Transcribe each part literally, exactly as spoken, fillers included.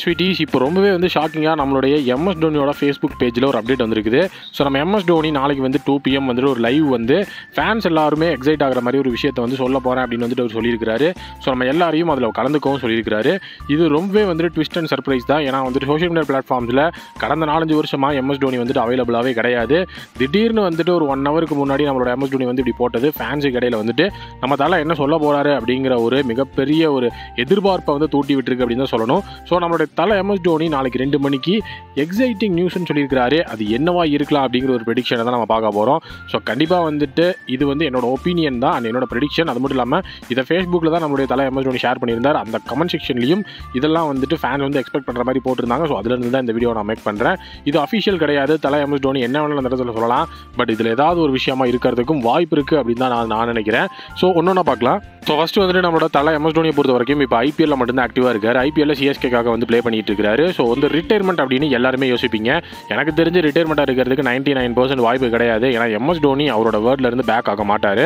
S V T இப்போ ரொம்பவே வந்து ஷாக்கிங்காக நம்மளுடைய எம்எஸ் டோனியோட ஃபேஸ்புக் பேஜில் ஒரு அப்டேட் வந்துருக்குது. ஸோ நம்ம எம்எஸ் டோனி நாளைக்கு வந்து டூ பிஎம் வந்துட்டு ஒரு லைவ் வந்து ஃபேன்ஸ் எல்லாருமே எக்ஸைட் ஆகிற மாதிரி ஒரு விஷயத்தை வந்து சொல்ல போகிறேன் அப்படின்னு வந்துட்டு அவர் சொல்லியிருக்காரு. ஸோ நம்ம எல்லாரையும் அதில் கலந்துக்கவும் சொல்லியிருக்காரு. இது ரொம்பவே வந்துட்டு ட்விஸ்ட் அண்ட் சர்ப்ரைஸ் தான். ஏன்னா வந்துட்டு சோஷியல் மீடியா பிளாட்ஃபார்ம்ஸில் கடந்த நாலஞ்சு வருஷமாக எம்எஸ் டோனி வந்துட்டு அவைலபிளாகவே கிடையாது. திடீர்னு வந்துட்டு ஒரு ஒன் ஹவருக்கு முன்னாடி நம்மளோட எம்எஸ் டோனி வந்து இப்படி போட்டது ஃபேன்ஸுக்கு இடையில் வந்துட்டு நம்ம தலை என்ன சொல்ல போகிறாரு அப்படிங்கிற ஒரு மிகப்பெரிய ஒரு எதிர்பார்ப்பை வந்து தூட்டி விட்டுருக்கு அப்படின்னு தான் சொல்லணும். ஸோ நம்ம அவருடைய தலை எம்எஸ் டோனி நாளைக்கு ரெண்டு மணிக்கு எக்ஸைட்டிங் நியூஸ்ன்னு சொல்லியிருக்கிறாரு. அது என்னவா இருக்கலாம் அப்படிங்கிற ஒரு ப்ரெடிக்ஷனை தான் நம்ம பார்க்க போகிறோம். ஸோ கண்டிப்பாக வந்துட்டு இது வந்து என்னோட ஒப்பீனியன் தான் அண்ட் என்னோட ப்ரெடிக்ஷன். அது மட்டும் இல்லாமல் இதை ஃபேஸ்புக்கில் தான் நம்மளுடைய தலை எம்எஸ் டோனி ஷேர் பண்ணியிருந்தார். அந்த கமெண்ட் செக்ஷன்லையும் இதெல்லாம் வந்துட்டு ஃபேன் வந்து எக்ஸ்பெக்ட் பண்ணுற மாதிரி போட்டிருந்தாங்க. ஸோ அதிலிருந்து தான் இந்த வீடியோ நான் மேக் பண்ணுறேன். இது அஃபிஷியல் கிடையாது. தலை எம்எஸ் டோனி என்ன வேணாலும் அந்த இடத்துல சொல்லலாம். பட் இதில் ஏதாவது ஒரு விஷயமா இருக்கிறதுக்கும் வாய்ப்பு இருக்குது அப்படின்னு தான் நான் நான் நினைக்கிறேன். ஸோ ஒன்னொன்னா பார்க்கலாம். ஸோ ஃபஸ்ட்டு வந்துட்டு நம்மளோட தலை எம்எஸ் டோனியை பொறுத்த வரைக்கும் இப்போ ஐபிஎல்ல மட்டும்தான் ஆக்டிவாக இருக்கார். ஐபிஎல்ல சிஎஸ்கேக்காக வந்து ப்ளே பண்ணிட்டு இருக்காரு. ஸோ வந்து ரிட்டையர்மெண்ட் அப்படின்னு எல்லாருமே யோசிப்பீங்க. எனக்கு தெரிஞ்சு ரிட்டையர்மெண்ட்டாக இருக்கிறதுக்கு நைன்டி நைன் பர்சன்ட் வாய்ப்பு கிடையாது. ஏன்னா எம்எஸ் டோனி அவரோட வேர்ட்ல இருந்து பேக் ஆக மாட்டார்.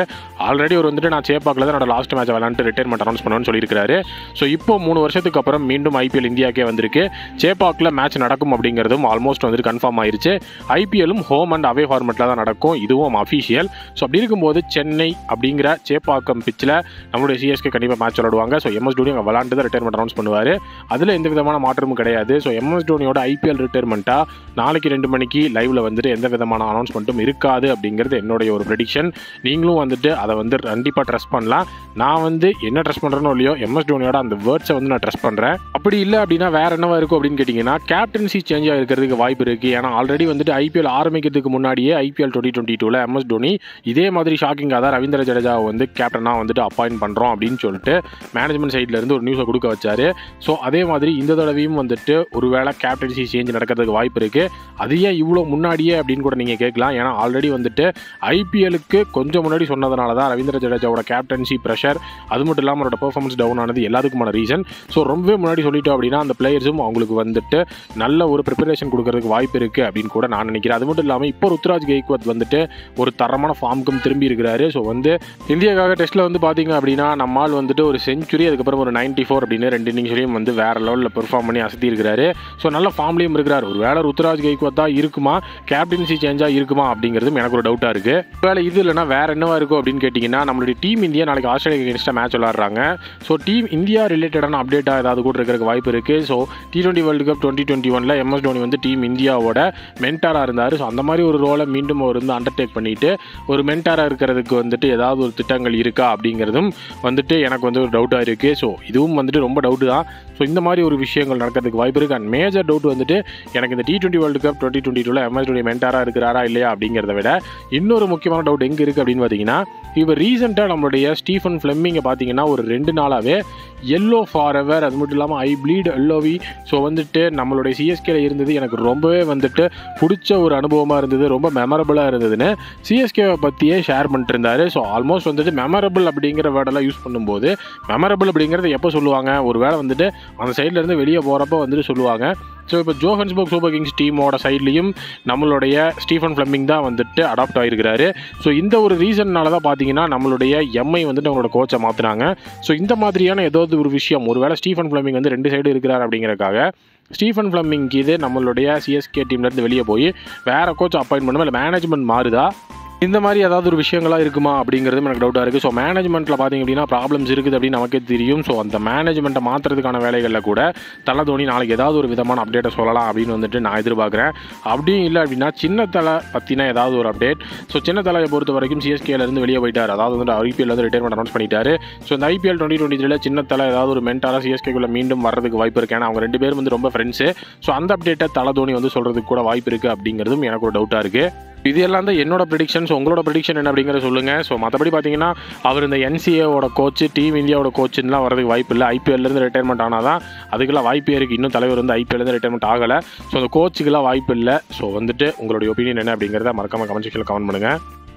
ஆல்ரெடி அவர் வந்துட்டு நான் சேப்பாக்கில் தான் என்னோட லாஸ்ட் மேட்ச் விளாண்டு ரிட்டையர்மெண்ட் அனௌன்ஸ் பண்ணுவேன்னு சொல்லியிருக்காரு. ஸோ இப்போ மூணு வருஷத்துக்கு அப்புறம் மீண்டும் ஐபிஎல் இந்தியாவுக்கே வந்திருக்கு. சேப்பாக்கில் மேட்ச் நடக்கும் அப்படிங்கிறதும் ஆல்மோஸ்ட் வந்துட்டு கன்ஃபார்ம் ஆயிருச்சு. ஐபிஎல்லும் ஹோம் அண்ட் அவே ஃபார்மெட்டில் தான் நடக்கும். இதுவும் அஃபிஷியல். ஸோ அப்படி இருக்கும்போது சென்னை அப்படிங்கிற சேப்பாக்கம் பிச்சில் நம்மளுடைய சிஎஸ்கே கண்டிப்பாக மேட்ச் விளையாடுவாங்க. ஸோ எம்எஸ் டோனி அங்கே விளாண்டு தான் ரிட்டையர்மெண்ட் அனௌன்ஸ் பண்ணுவார். அதில் எந்த விதமான மாற்றமும் கிடையாது. ஸோ எம்எஸ் டோனியோட ஐபிஎல் ரிட்டையர்மெண்ட்டாக நாளைக்கு ரெண்டு மணிக்கு லைவ்ல வந்துட்டு எந்த விதமான அனௌன்ஸ்மெண்ட்டும் இருக்காது அப்படிங்கிறது என்னுடைய ஒரு ப்ரெடிக்ஷன். நீங்களும் வந்துட்டு அதை வந்து கண்டிப்பாக ட்ரெஸ் பண்ணலாம். நான் வந்து என்ன ட்ரெஸ் பண்ணுறேன்னு இல்லையோ எம்எஸ் டோனியோட அந்த வேர்ட்ஸை வந்து நான் ட்ரெஸ் பண்ணுறேன். அப்படி இல்லை அப்படின்னா வேறு என்னவா இருக்கும் அப்படின்னு கேட்டிங்கன்னா கேப்டன்சி சேஞ்ச் ஆகிருக்கிறதுக்கு வாய்ப்பு இருக்குது. ஏன்னா ஆல்ரெடி வந்துட்டு ஐபிஎல் ஆரம்பிக்கிறதுக்கு முன்னாடியே ஐபிஎல் டுவெண்ட்டி டுவெண்ட்டி டூவில் எம்எஸ் டோனி இதே மாதிரி ஷாக்கிங்காக தான் ரவீந்திர ஜடேஜாவை வந்து கேப்டனாக வந்துட்டு அப்பாயிண்ட் பண்ணுறோம் அப்படின்னு சொல்லிட்டு மேனேஜ்மெண்ட் சைட்லேருந்து ஒரு நியூஸை கொடுக்க வச்சார். ஸோ அதே மாதிரி இந்த தடவையும் வந்துட்டு ஒருவேளை கேப்டன்சி சேஞ்ச் நடக்கிறதுக்கு வாய்ப்பு இருக்குது. அது ஏன் இவ்வளோ முன்னாடியே அப்படின்னு கூட நீங்கள் கேட்கலாம். ஏன்னா ஆல்ரெடி வந்துட்டு ஐபிஎலுக்கு கொஞ்சம் முன்னாடி சொன்னதுனால தான் ரவீந்திர ஜடேஜாவோட கேப்டன்சி ப்ரெஷர், அது மட்டும் இல்லாமல் அவரோட பெர்ஃபார்மன்ஸ் டவுன் ஆனது எல்லாத்துக்குமான ரீசன். ஸோ ரொம்பவே முன்னாடி சொல்லிட்டோம் அப்படின்னா அந்த பிளேயர்ஸும் அவங்களுக்கு வந்துட்டு நல்ல ஒரு ப்ரிப்பரேஷன் கொடுக்கறதுக்கு வாய்ப்பு இருக்குது அப்படின்னு கூட நான் நினைக்கிறேன். அது மட்டும் இல்லாமல் இப்போ ருத்ராஜ் கெய்க்வாட் வந்துட்டு ஒரு தரமான ஃபார்முக்கும் திரும்பி இருக்கிறாரு. ஸோ வந்து இந்தியாக்காக டெஸ்ட்டில் வந்து பார்த்திங்க அப்படின்னா நம்மால் வந்துட்டு ஒரு செஞ்சுரி அதுக்கப்புறம் ஒரு நைன்டி ஃபோர் அப்படின்னு ரெண்டு இன்னிங்ஸ்லையும் வந்து வேறு லெவலில் பெர்ஃபார்ம் பண்ணி அசதி இருக்கிறாரு. ஸோ நல்ல ஃபார்ம்லேயும் இருக்கிறார். ஒரு வேளை ருத்ராஜ் கெய்க்வாட் தான் இருக்குமா, கேப்டன்சி சேஞ்சாக இருக்குமா அப்படிங்கிறதும் எனக்கு ஒரு டவுட்டாக இருக்குது. வேலை இது இல்லைனா வேறு என்னவா இருக்கும் அப்படின்னு கேட்டிங்கன்னா நம்மளுடைய டீம் இந்தியா நாளைக்கு ஆஸ்திரேலியா எகென்ஸ்டாக மேட்ச் விளாட்றாங்க. ஸோ டீம் இந்தியா ரிலேட்டடான அப்டேட்டாக ஏதாவது கூட இருக்கிறதுக்கு வாய்ப்பு இருக்குது. So T twenty world cup twenty twenty ஒனில் எம்எஸ் டோனி வந்து டீம் இந்தியாவோட மென்டாராக இருந்தார். ஸோ அந்த மாதிரி ஒரு ரோலை மீண்டும் அவர் வந்து அண்டர்டேக் பண்ணிவிட்டு ஒரு மென்டாராக இருக்கிறதுக்கு வந்துட்டு ஏதாவது ஒரு திட்டங்கள் இருக்கா அப்படிங்கிறதும் வந்துட்டு எனக்கு வந்து ஒரு டவுட்டாக இருக்குது. ஸோ இதுவும் வந்துட்டு ரொம்ப டவுட்டு தான். ஸோ இந்த மாதிரி ஒரு விஷயங்கள் நடக்கிறதுக்கு வாய்ப்பு இருக்குது. அண்ட் மேஜர் டவுட் வந்துட்டு எனக்கு இந்த T twenty world cup twenty twenty டூவில் எம்எஸ் டோனி மென்டாராக இருக்கிறாரா இல்லையா அப்படிங்கிறத விட இன்னொரு முக்கியமான டவுட் எங்கே இருக்குது அப்படின்னு பார்த்தீங்கன்னா இப்போ ரீசெண்டாக நம்மளுடைய ஸ்டீஃபன் ஃப்ளெமிங்கை பார்த்தீங்கன்னா ஒரு ரெண்டு நாளாகவே எல்லோ ஃபார் எவர், அது மட்டும் இல்லாமல் ஐ ப்ளீட் எல்லோவி. ஸோ வந்துட்டு நம்மளுடைய சிஎஸ்கேல இருந்தது எனக்கு ரொம்பவே வந்துட்டு பிடிச்ச ஒரு அனுபவமாக இருந்தது, ரொம்ப மெமரபுளாக இருந்ததுன்னு சிஎஸ்கேவை பற்றியே ஷேர் பண்ணிட்டு இருந்தார். ஸோ ஆல்மோஸ்ட் வந்துட்டு மெமரபிள் அப்படிங்கிற வேர்டெல்லாம் யூஸ் பண்ணும்போது மெமரபிள் அப்படிங்கிறத எப்போ சொல்லுவாங்க, ஒரு வேளை வந்துட்டு அந்த சைட்லேருந்து வெளியே போகிறப்ப வந்துட்டு சொல்லுவாங்க. ஸோ இப்போ ஜோஹன்ஸ்பர்க் சூப்பர் கிங்ஸ் டீமோட சைட்லேயும் நம்மளுடைய ஸ்டீஃபன் ஃப்ளெமிங் தான் வந்துட்டு அடாப்ட் ஆகிருக்கிறாரு. ஸோ இந்த ஒரு ரீசன்னால தான் பார்த்தீங்கன்னா நம்மளுடைய எம்ஐ வந்துட்டு அவங்களோட கோச்சை மாற்றினாங்க. ஸோ இந்த மாதிரியான ஏதாவது ஒரு விஷயம், ஒருவேளை ஸ்டீஃபன் ஃப்ளெமிங் வந்து ரெண்டு சைடு இருக்கிறார் அப்படிங்கிறக்காக ஸ்டீஃபன் ஃப்ளெமிங் இது நம்மளுடைய சிஎஸ்கே டீம்லேருந்து வெளியே போய் வேறு கோச் அப்பாயின்ட் பண்ணுவோம், இல்லை மேனேஜ்மெண்ட் மாறுதா, இந்த மாதிரி ஏதாவது ஒரு விஷயங்களாக இருக்குமா அப்படிங்கிறதும் எனக்கு டவுட்டாக இருக்குது. ஸோ மேனேஜ்மெண்ட்டில் பார்த்திங்க அப்படின்னா ப்ராப்ளம்ஸ் இருக்குது அப்படின்னு நமக்கே தெரியும். ஸோ அந்த மேனேஜ்மெண்ட்டை மாற்றுறதுக்கான வேலைகளில் கூட தலை தோனி நாளைக்கு ஏதாவது ஒரு விதமான அப்டேட்டை சொல்லலாம் அப்படின்னு வந்துட்டு நான் எதிர்பார்க்குறேன். அப்படியும் இல்லை அப்படின்னா சின்ன தலை பற்றினா ஏதாவது ஒரு அப்டேட். ஸோ சின்ன தலையை பொறுத்த வரைக்கும் சிஎஸ்கேலேருந்து வெளியே போயிட்டார். அதாவது வந்துட்டு ஐபிஎல் வந்து ரிட்டையர்மெண்ட் அனௌன்ஸ் பண்ணிட்டாரு. ஸோ இந்த ஐபிஎல் டுவெண்ட்டி டுவெண்ட்டி த்ரீல சின்ன தலை ஏதாவது ஒரு மென்டாராக சிஎஸ்கேக்குள்ளே மீண்டும் வர்றதுக்கு வாய்ப்பு இருக்குது. ஏன்னா அவங்க ரெண்டு பேரும் வந்து ரொம்ப ஃப்ரெண்ட்ஸு. ஸோ அந்த அப்டேட்டை தலை தோனி வந்து சொல்கிறதுக்கு கூட வாய்ப்பு இருக்குது அப்படிங்கிறதும் எனக்கு ஒரு டவுட்டாக இருக்குது. இது எல்லாம் தான் என்னோட ப்ரெடிக்ஷன். ஸோ உங்களோட ப்ரெடிக்ஷன் என்ன அப்படிங்கிற சொல்லுங்கள். ஸோ மற்றபடி பார்த்தீங்கன்னா அவர் இந்த என்சிஏவோட கோச்சு, டீம் இந்தியாவோட கோச்சுன்னெலாம் வரதுக்கு வாய்ப்பு இல்லை. ஐபிஎல்லேருந்து ரிட்டையர்மெண்ட் ஆனால் தான் அதுக்கெல்லாம் வாய்ப்பே இருக்குது. இன்னும் தலைவர் வந்து ஐபிஎல்லேருந்து ரிட்டையர்மெண்ட் ஆகலை. ஸோ அந்த கோச்சுக்கெல்லாம் வாய்ப்பு இல்லை. ஸோ வந்துட்டு உங்களுடைய ஒப்பீனியன் என்ன அப்படிங்கிறத மறக்காமல் கமெண்ட் செக்ஷனில் கமெண்ட் பண்ணுங்கள்.